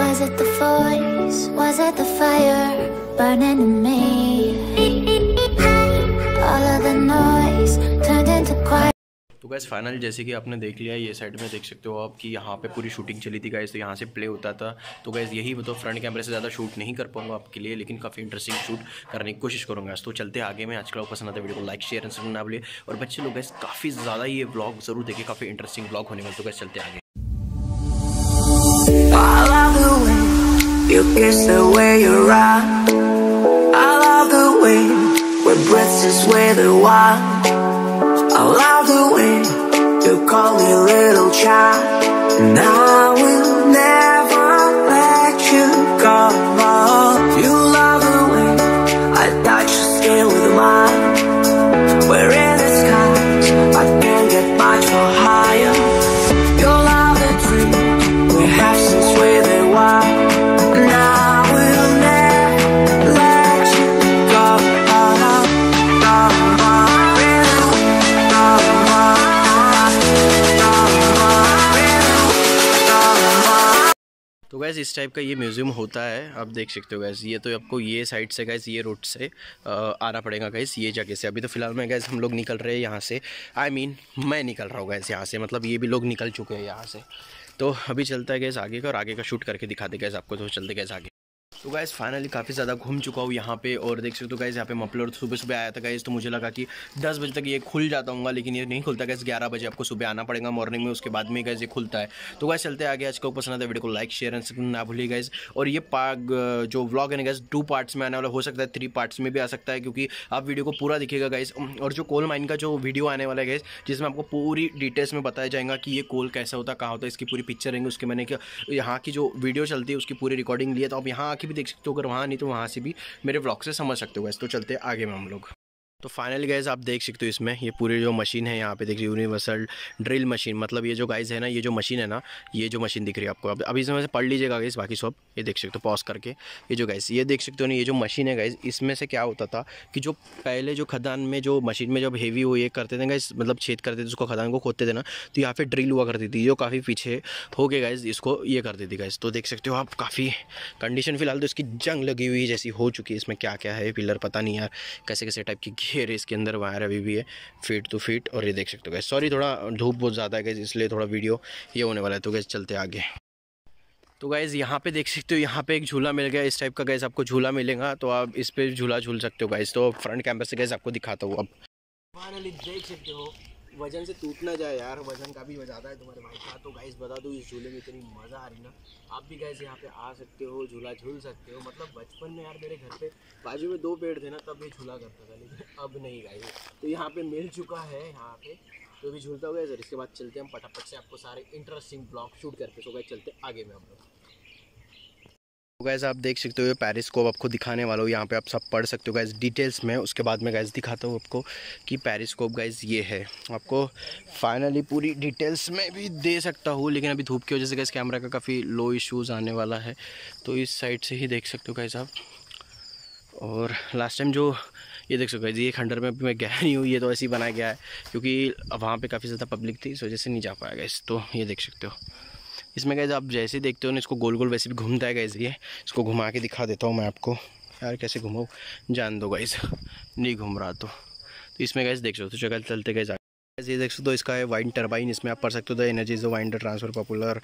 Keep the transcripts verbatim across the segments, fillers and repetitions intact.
Was it the voice? Was it the fire burning in me? All of the noise turned into quiet. तो guys final जैसे कि आपने देख लिया, ये साइड में देख सकते हो आप कि यहाँ पे पूरी शूटिंग चली थी गाइस, तो यहाँ से प्ले होता था। तो गाइस यही बताओ, फ्रंट कैमरे से ज़्यादा शूट नहीं कर पाऊंगा आपके लिए, लेकिन काफ़ी इंटरेस्टिंग शूट करने की कोशिश करूँगा। तो चलते आगे में, आज का लोग पसंद आता है वीडियो को लाइक शेयर एंड सब्सक्राइब ना भूलिए, और बच्चे लोग गाइस काफ़ी ज़्यादा ये ब्लॉग जरूर देखें, काफ़ी इंटरेस्टिंग ब्लॉग होने वाला। तो गाइस चलते आगे। You kiss the way you rock. I love the way when breaths is where they walk. I love the way you call me little child. And I will never let you go. You love the way I touch your skin with mine. We're in the sky. I can't get much more higher. You love the dream we have since we're the wild. तो guys इस type का ये museum होता है, आप देख सकते हो गैस। ये तो आपको ये साइड से गैस, ये रोड से आना पड़ेगा गैस, ये जगह से। अभी तो फिलहाल में गैस हम लोग निकल रहे हैं यहाँ से, आई मीन मैं निकल रहा हूँ गैस यहाँ से, मतलब ये भी लोग निकल चुके हैं यहाँ से। तो अभी चलता है गैस आगे का, और आगे का शूट करके दिखाते गैस आपको। तो चलते गैस आगे। तो गाइस फाइनली काफ़ी ज़्यादा घूम चुका हूँ यहाँ पे, और देख सकते हो तो गाइस यहाँ पे मफलर सुबह सुबह आया था गाइस, तो मुझे लगा कि दस बजे तक ये खुल जाता होगा, लेकिन ये नहीं खुलता गाइस। ग्यारह बजे आपको सुबह आना पड़ेगा मॉर्निंग में, उसके बाद में गाइस ये खुलता है। तो गाइस चलते आगे। आज को पसंद आता है वीडियो को लाइक शेयर एंड सब्सक्राइब ना भूलिए गाइस। और ये पार्ट जो व्लॉग है गाइस टू पार्ट्स में आने वाला, हो सकता है थ्री पार्ट्स में भी आ सकता है, क्योंकि आप वीडियो को पूरा दिखेगा गाइस। और जो कोल माइन का जो वीडियो आने वाला है गाइस, जिसमें आपको पूरी डिटेल्स में बताया जाएगा कि ये कोल कैसा होता, कहाँ होता है, इसकी पूरी पिक्चर रहेंगे। उसके मैंने यहाँ की जो वीडियो चलती है उसकी पूरी रिकॉर्डिंग ली है, तो आप यहाँ भी देख सकते हो, अगर वहाँ नहीं तो वहाँ से भी मेरे व्लॉग से समझ सकते हो गाइस। तो चलते हैं आगे में हम लोग। तो फाइनली गाइस आप देख सकते हो, इसमें ये पूरी जो मशीन है यहाँ पे देखिए, यूनिवर्सल ड्रिल मशीन, मतलब ये जो गाइस है ना, ये जो मशीन है ना, ये जो मशीन दिख रही है आपको, अब अभी इसमें से पढ़ लीजिएगा गाइस बाकी सब। ये देख सकते हो पॉज करके, ये जो गाइस ये देख सकते हो ना, ये जो मशीन है गाइस, इसमें से क्या होता था कि जो पहले जो खदान में जो मशीन में जब हेवी वो ये करते थे गाइस, मतलब छेद करते थे उसको, खदान को खोदते थे ना, तो यहाँ पर ड्रिल हुआ करती थी, जो काफ़ी पीछे हो गए गाइस इसको ये करती थी गाइस। तो देख सकते हो आप काफ़ी कंडीशन फिलहाल तो इसकी जंग लगी हुई जैसी हो चुकी है, इसमें क्या क्या है पिलर पता नहीं यार, कैसे कैसे टाइप की घेरे इसके अंदर, वायर अभी भी है फीट टू फीट। और ये देख सकते हो गाइस, सॉरी थोड़ा धूप बहुत ज़्यादा है गाइस, इसलिए थोड़ा वीडियो ये होने वाला है। तो गाइस चलते आगे। तो गाइज़ यहाँ पे देख सकते हो, यहाँ पे एक झूला मिल गया, इस टाइप का गाइस आपको झूला मिलेगा, तो आप इस पर झूला झूल सकते हो गाइस। तो फ्रंट कैमरा से गाइस आपको दिखाता हूँ। अब फाइनली देख सकते हो, वजन से टूटना जाए यार, वजन का भी ज़्यादा है तुम्हारे भाई का। तो गाइस बता दूँ, इस झूले में इतनी मज़ा आ रही ना, आप भी गाइस यहाँ पे आ सकते हो, झूला झूल सकते हो। मतलब बचपन में यार मेरे घर पे बाजू में दो पेड़ थे ना, तब ये झूला करता था, लेकिन अब नहीं गाइस। तो यहाँ पे मिल चुका है, यहाँ पे तो भी झूलता हो गया। इसके बाद चलते हम फटाफट से आपको सारे इंटरेस्टिंग ब्लॉग शूट करके। तो गाइस चलते आगे में हम लोग। तो गाइस आप देख सकते हो, ये पैरिस को आपको दिखाने वाला हो, यहाँ पे आप सब पढ़ सकते हो गाइस डिटेल्स में। उसके बाद में गाइस दिखाता हूँ आपको कि पैरिस कोप गाइस ये है, आपको फाइनली पूरी डिटेल्स में भी दे सकता हूँ, लेकिन अभी धूप की वजह से गाइस कैमरा का काफ़ी लो इश्यूज़ आने वाला है। तो इस साइड से ही देख सकते हो गाइस आप। और लास्ट टाइम जो ये देख सकते हो ये खंडर में भी मैं गया नहीं हूँ, ये तो ऐसे ही बनाया गया है क्योंकि वहाँ पर काफ़ी ज़्यादा पब्लिक थी, इस वजह से नहीं जा पाया गाइस। तो ये देख सकते हो, इसमें गाइस आप जैसे ही देखते हो ना, इसको गोल गोल वैसे भी घूमता है गाइस। ये इसको घुमा के दिखा देता हूँ मैं आपको, यार कैसे घुमाऊँ जान दो गाइस, नहीं घूम रहा तो, तो इसमें गाइस देख सकते हो। चल चलते गाइस ये देख सकते हो, इसका है वाइंड टर्बाइन, इसमें आप पढ़ सकते हो the energy is the winder transfer popular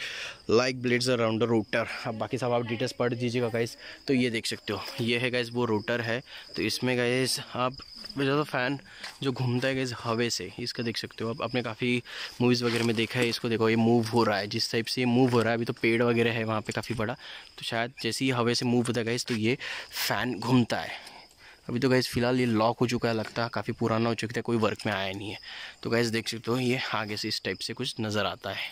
like blades around the rotor. अब बाकी सब आप डिटेल्स पढ़ दीजिएगा गाइस। तो ये देख सकते हो, ये है गाइस वो रोटर है। तो इसमें गाइस आप ज़्यादा फैन जो घूमता है गाइस हवे से, इसका देख सकते हो आप, आपने काफ़ी मूवीज़ वगैरह में देखा है इसको। देखो ये मूव हो रहा है, जिस टाइप से ये मूव हो रहा है, अभी तो पेड़ वगैरह है वहाँ पर काफ़ी बड़ा, तो शायद जैसे ही हवे से मूव होता है गाइस तो ये फ़ैन घूमता है। अभी तो गैस फ़िलहाल ये लॉक हो चुका है, लगता है काफ़ी पुराना हो चुका है, कोई वर्क में आया नहीं है। तो गैस देख सकते हो ये आगे से इस टाइप से कुछ नज़र आता है।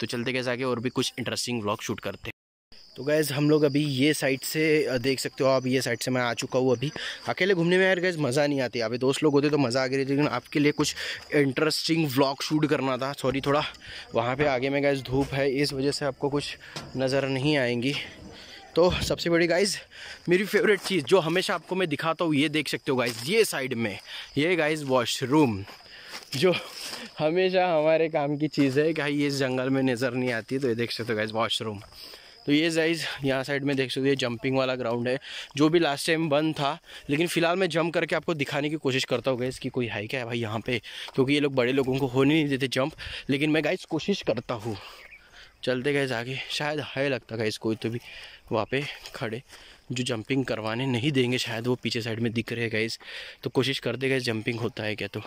तो चलते गैस आगे, और भी कुछ इंटरेस्टिंग व्लॉग शूट करते हैं। तो गैस हम लोग अभी ये साइड से देख सकते हो आप, ये साइड से मैं आ चुका हूँ। अभी अकेले घूमने में यार गैस मज़ा नहीं आती, अभी दोस्त लोग होते तो मज़ा आ गई, लेकिन आपके लिए कुछ इंटरेस्टिंग व्लॉग शूट करना था। सॉरी थोड़ा वहाँ पे आगे में गैस धूप है, इस वजह से आपको कुछ नज़र नहीं आएंगी। तो सबसे बड़ी गाइस मेरी फेवरेट चीज़ जो हमेशा आपको मैं दिखाता हूँ, ये देख सकते हो गाइस, ये साइड में ये गाइस वॉशरूम, जो हमेशा हमारे काम की चीज़ है गाइस, ये जंगल में नज़र नहीं आती। तो ये देख सकते हो गाइस वॉशरूम, तो ये गाइस यहाँ साइड में देख सकते हो, ये जंपिंग वाला ग्राउंड है जो भी लास्ट टाइम बंद था, लेकिन फिलहाल मैं जंप करके आपको दिखाने की कोशिश करता हूँ गाइस कि कोई है क्या है भाई यहाँ पे, क्योंकि ये लोग बड़े लोगों को होने नहीं देते जंप, लेकिन मैं गाइस कोशिश करता हूँ। चलते गाइस आगे, शायद है लगता गाइस कोई तो भी वहाँ पे खड़े जो जंपिंग करवाने नहीं देंगे, शायद वो पीछे साइड में दिख रहे हैं गाइस, तो कोशिश करते गाइस जंपिंग होता है क्या तो।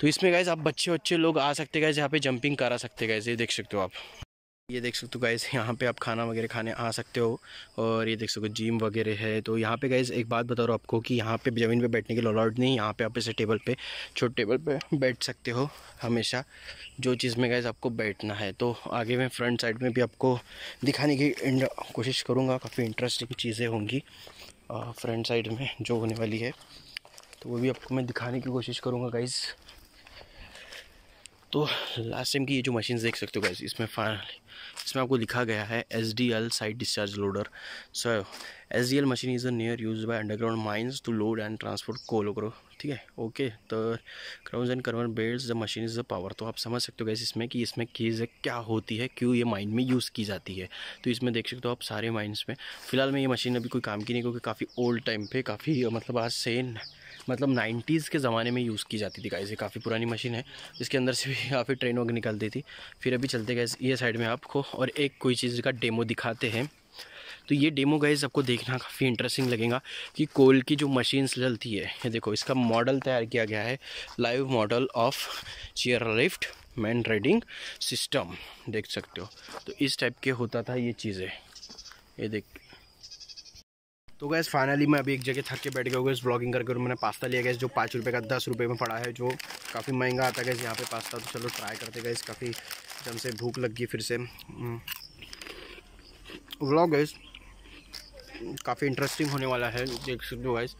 तो इसमें गाइस आप बच्चे बच्चे लोग आ सकते गाइस, यहाँ पे जंपिंग करा सकते गाइस, ये देख सकते हो आप, ये देख सकते हो गाइस यहाँ पे आप खाना वगैरह खाने आ सकते हो, और ये देख सकते हो जिम वगैरह है। तो यहाँ पे गाइस एक बात बता रहा हूँ आपको कि यहाँ पे ज़मीन पे बैठने के लिए अलाउड नहीं, यहाँ पे आप ऐसे टेबल पे, छोटे टेबल पे बैठ सकते हो हमेशा जो चीज़ में गाइस आपको बैठना है। तो आगे मैं फ्रंट साइड में भी आपको दिखाने की कोशिश करूँगा, काफ़ी इंटरेस्टिंग चीज़ें होंगी फ्रंट साइड में जो होने वाली है, तो वो भी आपको मैं दिखाने की कोशिश करूँगा गाइस। तो लास्ट टाइम की ये जो मशीन देख सकते हो गाइस, इसमें फाइनली इसमें आपको लिखा गया है S D L side discharge loader. So S D L machine is a near use by underground mines to load and transport coal करो, ठीक है ओके। तो Krause and curve belt the machine is the power. तो आप समझ सकते हो guys इसमें कि इसमें चीज़ क्या होती है, क्यों ये माइन में यूज़ की जाती है। तो इसमें देख सकते हो आप सारे माइंस में। फिलहाल में ये मशीन अभी कोई काम की नहीं, क्योंकि काफ़ी ओल्ड टाइम पे, काफ़ी मतलब आज से मतलब नाइन्टीज़ के ज़माने में यूज़ की जाती थी गाइस, ये काफ़ी पुरानी मशीन है, इसके अंदर से भी काफ़ी ट्रेन वगैरह निकलती थी। फिर अभी चलते गाइस ये साइड में आपको और एक कोई चीज़ का डेमो दिखाते हैं। तो ये डेमो गाइस आपको देखना काफ़ी इंटरेस्टिंग लगेगा कि कोल की जो मशीन्स चलती है, ये देखो इसका मॉडल तैयार किया गया है, live model of chair lift man riding system, देख सकते हो। तो इस टाइप के होता था ये चीज़ें, ये देख। तो गैस फाइनली मैं अभी एक जगह थक के बैठ गया हूँ इस ब्लॉगिंग करके, और मैंने पास्ता लिया गया जो पाँच रुपये का दस रुपये में पड़ा है, जो काफ़ी महंगा आता है यहाँ पे पास्ता। तो चलो ट्राई करते गए, काफ़ी एकदम से भूख लग गई फिर से। व्लॉग गैस काफ़ी इंटरेस्टिंग होने वाला है, देख सकते हो गैस,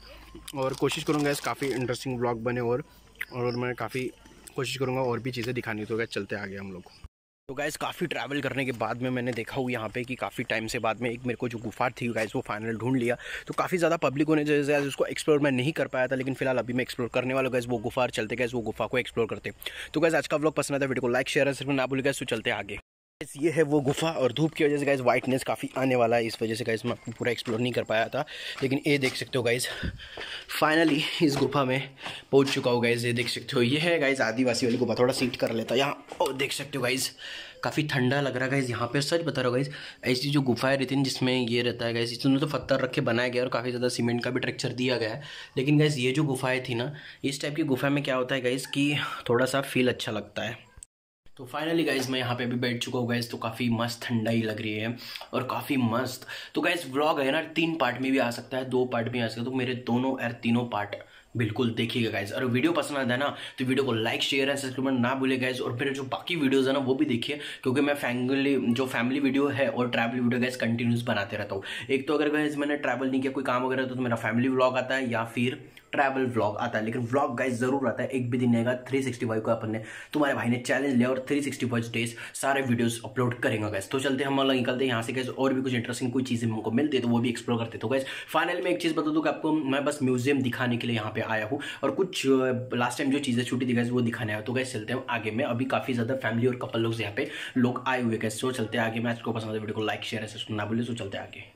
और कोशिश करूँगा इस काफ़ी इंटरेस्टिंग व्लॉग बने, और, और मैं काफ़ी कोशिश करूँगा और भी चीज़ें दिखानी। तो गैस चलते आगे हम लोग। तो गाइस काफ़ी ट्रैवल करने के बाद में मैंने देखा हूँ यहाँ पे कि काफ़ी टाइम से बाद में एक मेरे को जो गुफा थी गाइस वो फाइनल ढूंढ लिया। तो काफ़ी ज़्यादा पब्लिक होने जैसे आज उसको एक्सप्लोर मैं नहीं कर पाया था, लेकिन फिलहाल अभी मैं एक्सप्लोर करने वाला हूँ गाइस वो गुफा, और चलते गाइस वो गुफा को एक्सप्लोर करते। तो गाइस आज का व्लॉग पसंद आता है, वीडियो को लाइक शेयर और सब्सक्राइब ना भूल गाइस। तो चलते आगे। ये है वो गुफा, और धूप की वजह से गाइस वाइटनेस काफ़ी आने वाला है, इस वजह से गाइस मैं आपको पूरा एक्सप्लोर नहीं कर पाया था। लेकिन ये देख सकते हो गाइस फाइनली इस गुफा में पहुंच चुका हूँ गाइस, ये देख सकते हो। ये है गाइस आदिवासी वाली गुफा, थोड़ा सीट कर लेता यहाँ, और देख सकते हो गाइस काफ़ी ठंडा लग रहा है गाइस यहाँ पे। सच बता रहा हूँ गाइस, ऐसी जो गुफा है रितिन जिसमें ये रहता है गाइस, इसमें तो पत्थर रख के बनाया गया और काफ़ी ज़्यादा सीमेंट का भी स्ट्रक्चर दिया गया है। लेकिन गाइस ये जो गुफाएँ थी ना, इस टाइप की गुफा में क्या होता है गाइस कि थोड़ा सा फील अच्छा लगता है। तो फाइनली गाइज मैं यहाँ पे भी बैठ चुका हूँ गाइज, तो काफ़ी मस्त ठंडा ही लग रही है और काफ़ी मस्त। तो गाइज व्लॉग है ना, तीन पार्ट में भी आ सकता है, दो पार्ट में आ सकता है, तो मेरे दोनों और तीनों पार्ट बिल्कुल देखिएगा गाइज। और वीडियो पसंद आता है ना तो वीडियो को लाइक शेयर एंड सब्सक्राइब ना भूले गाइज, और फिर जो बाकी वीडियोस है ना वो भी देखिए, क्योंकि मैं फैमिली जो फैमिली वीडियो है और ट्रैवल वीडियो गाइज कंटिन्यूस बनाते रहता हूँ। एक तो अगर गाइज मैंने ट्रैवल नहीं किया कोई काम वगैरह, तो, तो मेरा फैमिली व्लॉग आता है या फिर ट्रैवल व्लॉग आता है, लेकिन व्लॉग गाइज जरूर आता है, एक भी दिन रहेगा। थ्री सिक्सटी फाइव को अपन ने तुम्हारे भाई ने चैलेंज लिया और थ्री सिक्सटी फाइव डेज सारे वीडियोस अपलोड करेंगे गाइज। तो चलते हम लोग निकलते हैं यहाँ से गाइज, और भी कुछ इंटरेस्टिंग कोई चीज़ें हमको मिलती है तो वो भी एक्सप्लोर करते। तो गाइज फाइनल में एक चीज़ बता दूँ कि आपको मैं बस म्यूजियम दिखाने के लिए यहाँ पे आया हूँ, और कुछ लास्ट टाइम जो चीज़ें छूटी थी गाइज वो दिखाने आया। तो गाइज चलते हैं आगे में, अभी काफ़ी ज़्यादा फैमिली और कपल लोग यहाँ पे लोग आए हुए गाइज। तो चलते आगे में, आज को पसंद है वीडियो को लाइक शेयर ऐसे सुनना बोले। तो चलते आगे।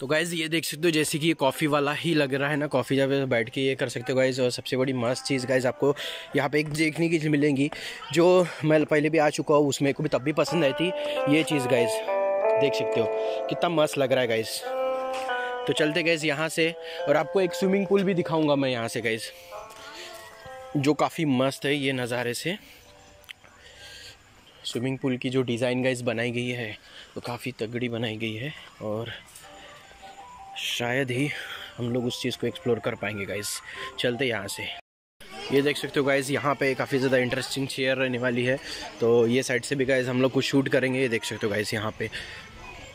तो गाइज़ ये देख सकते हो जैसे कि ये कॉफ़ी वाला ही लग रहा है ना, कॉफ़ी जब बैठ के ये कर सकते हो गाइज़। और सबसे बड़ी मस्त चीज़ गाइज़ आपको यहाँ पे एक देखने की चीज़ मिलेंगी जो मैं पहले भी आ चुका हूँ, उसमें को भी तब भी पसंद आई थी ये चीज़ गाइज़, देख सकते हो कितना मस्त लग रहा है गाइज़। तो चलते गाइज़ यहाँ से, और आपको एक स्विमिंग पूल भी दिखाऊँगा मैं यहाँ से गाइज़, जो काफ़ी मस्त है ये नज़ारे से। स्विमिंग पूल की जो डिज़ाइन गाइज़ बनाई गई है वो काफ़ी तगड़ी बनाई गई है, और शायद ही हम लोग उस चीज़ को एक्सप्लोर कर पाएंगे गाइज। चलते यहाँ से। ये देख सकते हो गाइज यहाँ पे काफ़ी ज़्यादा इंटरेस्टिंग चेयर रहने वाली है, तो ये साइड से भी गाइज हम लोग कुछ शूट करेंगे, ये देख सकते हो गाइज यहाँ पे।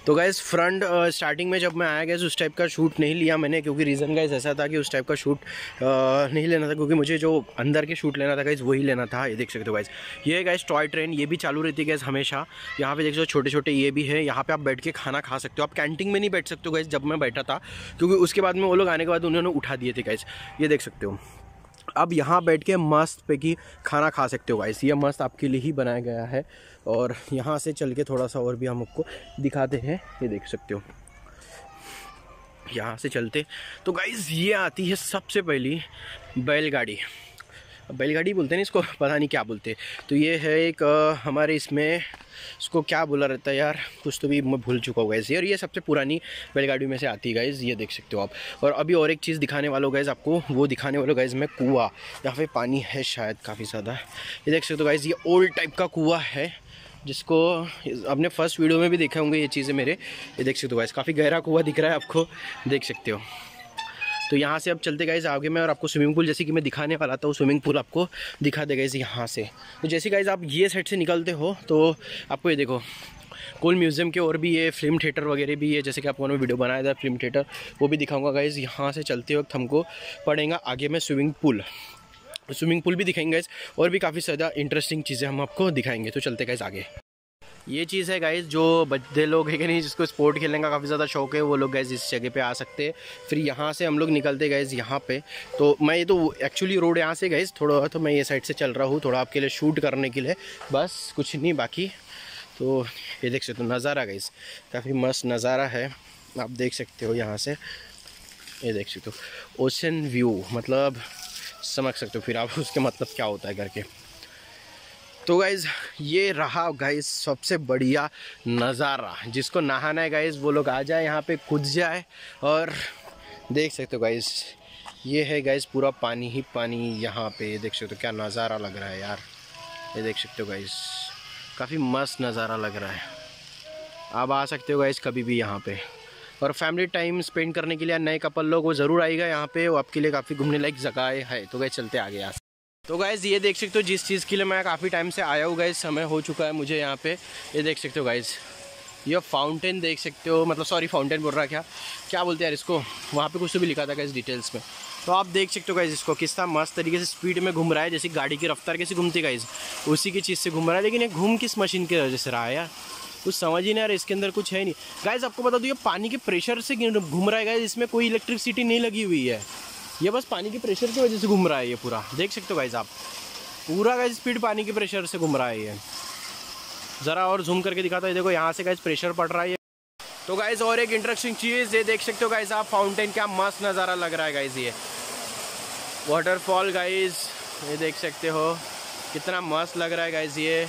तो गाइज फ्रंट स्टार्टिंग में जब मैं आया गाइज उस टाइप का शूट नहीं लिया मैंने, क्योंकि रीज़न गाइज ऐसा था कि उस टाइप का शूट नहीं लेना था, क्योंकि मुझे जो अंदर के शूट लेना था गाइज वही लेना था। ये देख सकते हो गाइज, ये गाइज टॉय ट्रेन ये भी चालू रहती है गाइज हमेशा। यहाँ पे देख सकते हो छोटे छोटे ये भी है, यहाँ पे आप बैठ के खाना खा सकते हो। आप कैंटीन में नहीं बैठ सकते हो गाइज, जब मैं बैठा था, क्योंकि उसके बाद में वो लोग आने के बाद उन्होंने उठा दिए थे गाइज। ये देख सकते हो अब यहाँ बैठ के मस्त पे की खाना खा सकते हो गाइस। ये मस्त आपके लिए ही बनाया गया है। और यहाँ से चल के थोड़ा सा और भी हम आपको दिखाते हैं, ये देख सकते हो यहाँ से चलते। तो गाइस ये आती है सबसे पहली बैलगाड़ी, बैलगाड़ी बोलते हैं ना इसको, पता नहीं क्या बोलते। तो ये है एक हमारे इसमें इसको क्या बोला रहता है यार, कुछ तो भी मैं भूल चुका हूँ गाइज़। यार ये सबसे पुरानी बैलगाड़ियों में से आती है गाइज़, ये देख सकते हो आप। और अभी और एक चीज़ दिखाने वाला हूँ गाइज़ आपको, वो दिखाने वाला हूँ गाइज़ मैं कुआँ, यहाँ पे पानी है शायद काफ़ी ज़्यादा, ये देख सकते हो गाइज़। ये ओल्ड टाइप का कुआँ है जिसको आपने फर्स्ट वीडियो में भी देखा होंगे ये चीज़ें मेरे, ये देख सकते हो गाइज़। काफ़ी गहरा कुआँ दिख रहा है आपको, देख सकते हो। तो यहाँ से अब चलते गाइस आगे मैं, और आपको स्विमिंग पूल जैसे कि मैं दिखाने वाला था, वो स्विमिंग पूल आपको दिखा दे गाइस यहाँ से। तो जैसे गाइस आप ये साइड से निकलते हो तो आपको ये देखो कोल म्यूज़ियम के और भी ये फिल्म थिएटर वगैरह भी है, जैसे कि आपको मैंने वीडियो बनाया था फिल्म थिएटर, वो भी दिखाऊंगा गाइस। यहाँ से चलते वक्त हमको पड़ेगा आगे में स्विमिंग पूल, स्विमिंग पूल भी दिखाएंगे गाइस, और भी काफ़ी ज़्यादा इंटरेस्टिंग चीज़ें हम आपको दिखाएंगे। तो चलते गाइस आगे। ये चीज़ है गाइज़, जो बच्चे लोग हैं कि नहीं, जिसको स्पोर्ट खेलने का काफ़ी ज़्यादा शौक है, वो लोग गाइज़ इस जगह पे आ सकते हैं। फिर यहाँ से हम लोग निकलते गाइज़ यहाँ पे। तो मैं ये तो एक्चुअली रोड यहाँ से गाइज़ थोड़ा, तो मैं ये साइड से चल रहा हूँ थोड़ा आपके लिए शूट करने के लिए, बस कुछ नहीं बाकी। तो ये देख सकते हो नज़ारा गाइज़, काफ़ी मस्त नज़ारा है, आप देख सकते हो यहाँ से, ये देख सकते हो ओशन व्यू, मतलब समझ सकते हो फिर आप उसके मतलब क्या होता है करके। तो गाइज़ ये रहा गाइज़ सबसे बढ़िया नज़ारा, जिसको नहाना है गाइज़ वो लोग आ जाए यहाँ पे, कूद जाए। और देख सकते हो गाइज़ ये है गाइज़ पूरा पानी ही पानी यहाँ पे, देख सकते हो क्या नज़ारा लग रहा है यार, ये देख सकते हो गाइज़ काफ़ी मस्त नज़ारा लग रहा है। आप आ सकते हो गाइज़ कभी भी यहाँ पे, और फैमिली टाइम स्पेंड करने के लिए नए कपल लोग वो ज़रूर आएगा यहाँ पे, वो आपके लिए काफ़ी घूमने लायक जगह है। तो गाइज़ चलते आगे यार। तो गाइज़ ये देख सकते हो जिस चीज़ के लिए मैं काफ़ी टाइम से आया हूँ गाइज़, समय हो चुका है मुझे यहाँ पे, ये देख सकते हो गाइज़। ये फाउंटेन देख सकते हो, मतलब सॉरी फाउंटेन बोल रहा क्या क्या बोलते हैं यार इसको, वहाँ पे कुछ तो भी लिखा था गाइज़ डिटेल्स में। तो आप देख सकते हो गाइज़ इसको किस तरह मस्त तरीके से स्पीड में घूम रहा है, जैसे गाड़ी की रफ्तार कैसे घूमती गाइज़ उसी की चीज़ से घूम रहा है, लेकिन ये घूम किस मशीन की वजह से रहा है यार, कुछ समझ ही नहीं यार, इसके अंदर कुछ है नहीं गाइज़। आपको बता दूँ ये पानी के प्रेशर से घूम रहा है गाइज़, इसमें कोई इलेक्ट्रिसिटी नहीं लगी हुई है, ये बस पानी के प्रेशर की वजह से घूम रहा है ये पूरा, देख सकते हो गाइज़ आप पूरा गाइज़ स्पीड पानी के प्रेशर से घूम रहा है ये। ज़रा और जूम करके दिखाता है, देखो यहाँ से गाइज़ प्रेशर पड़ रहा है। तो गाइज़ और एक इंटरेस्टिंग चीज़ ये देख सकते हो गाइज़ आप, फाउंटेन क्या मस्त नज़ारा लग रहा है गाइज़, ये वाटरफॉल गाइज़ ये देख सकते हो कितना मस्त लग रहा है गाइज़ ये।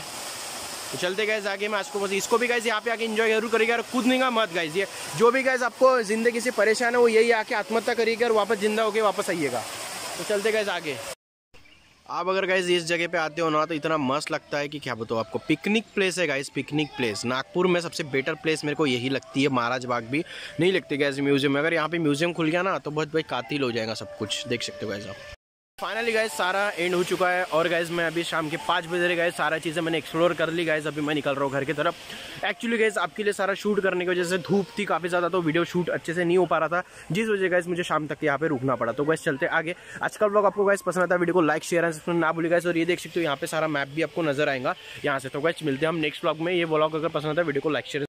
तो चलते गाइज़ आगे, मैं आपको बस इसको भी गाइज़ यहाँ पे आके एंजॉय जरूर करिएगा, और कूदने का मत गाइज़। ये जो भी गाइज़ आपको ज़िंदगी से परेशान है वो यही आके आत्महत्या करिएगा और वापस जिंदा होके वापस आइएगा। तो चलते गाइज़ आगे। आप अगर गाइज़ इस जगह पे आते हो ना तो इतना मस्त लगता है कि क्या बताओ आपको। पिकनिक प्लेस है गाइज़, पिकनिक प्लेस नागपुर में सबसे बेटर प्लेस मेरे को यही लगती है। महाराज बाग भी नहीं लगती गाइज़ म्यूज़ियम में, अगर यहाँ पर म्यूज़ियम खुल गया ना तो बहुत भाई कातिल हो जाएगा सब कुछ, देख सकते हो गाइज़ आप। फाइनली गाइज सारा एंड हो चुका है, और गाइज मैं अभी शाम के पाँच बजे गाइज सारा चीज़ें मैंने एक्सप्लोर कर ली गाइज। अभी मैं निकल रहा हूँ घर की तरफ। एक्चुअली गाइज आपके लिए सारा शूट करने की वजह से धूप थी काफ़ी ज़्यादा, तो वीडियो शूट अच्छे से नहीं हो पा रहा था, जिस वजह गाइज मुझे शाम तक यहाँ पे रुकना पड़ा। तो गाइज चलते आगे। आज का व्लॉग आपको गाइज पसंद आता है, वीडियो को लाइक शेयर एंड सब्सक्राइब ना भूलिए गाइज। और ये देख सकते हो यहाँ पे सारा मैप भी आपको नजर आएगा यहाँ से। तो गाइज मिलते हैं हम नेक्स्ट व्लॉग में। ये व्लॉग अगर पसंद आता है वीडियो को लाइक शेयर